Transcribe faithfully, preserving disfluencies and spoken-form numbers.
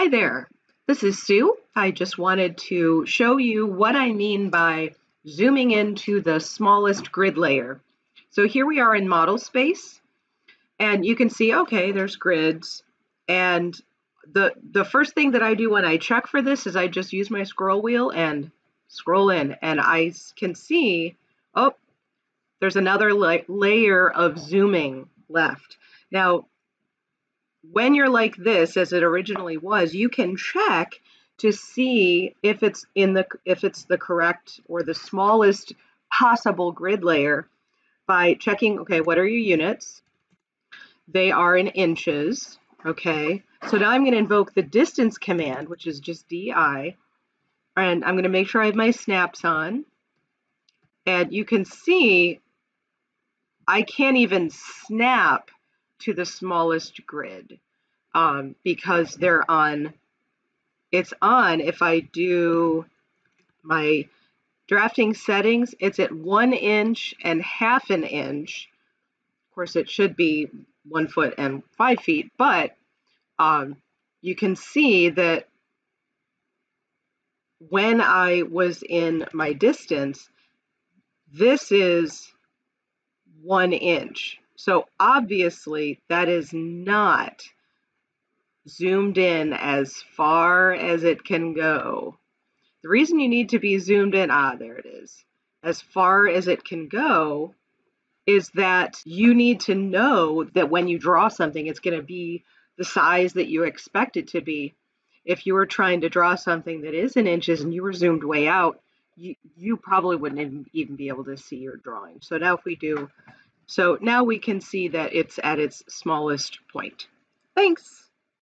Hi there, this is Sue. I just wanted to show you what I mean by zooming into the smallest grid layer. So here we are in model space, and you can see, okay, there's grids. And the, the first thing that I do when I check for this is I just use my scroll wheel and scroll in, and I can see, oh, there's another la- layer of zooming left. Now, when you're like this, as it originally was, you can check to see if it's in the if it's the correct or the smallest possible grid layer by checking, okay, what are your units? They are in inches, okay? So now I'm going to invoke the distance command, which is just D I, and I'm going to make sure I have my snaps on. And you can see I can't even snap to the smallest grid um, because they're on, it's on, if I do my drafting settings, it's at one inch and half an inch. Of course, it should be one foot and five feet, but um, you can see that when I was in my distance, this is one inch. So obviously that is not zoomed in as far as it can go. The reason you need to be zoomed in, ah, there it is, as far as it can go, is that you need to know that when you draw something, it's going to be the size that you expect it to be. If you were trying to draw something that is in inches and you were zoomed way out, you, you probably wouldn't even be able to see your drawing. So now if we do... So now we can see that it's at its smallest point. Thanks.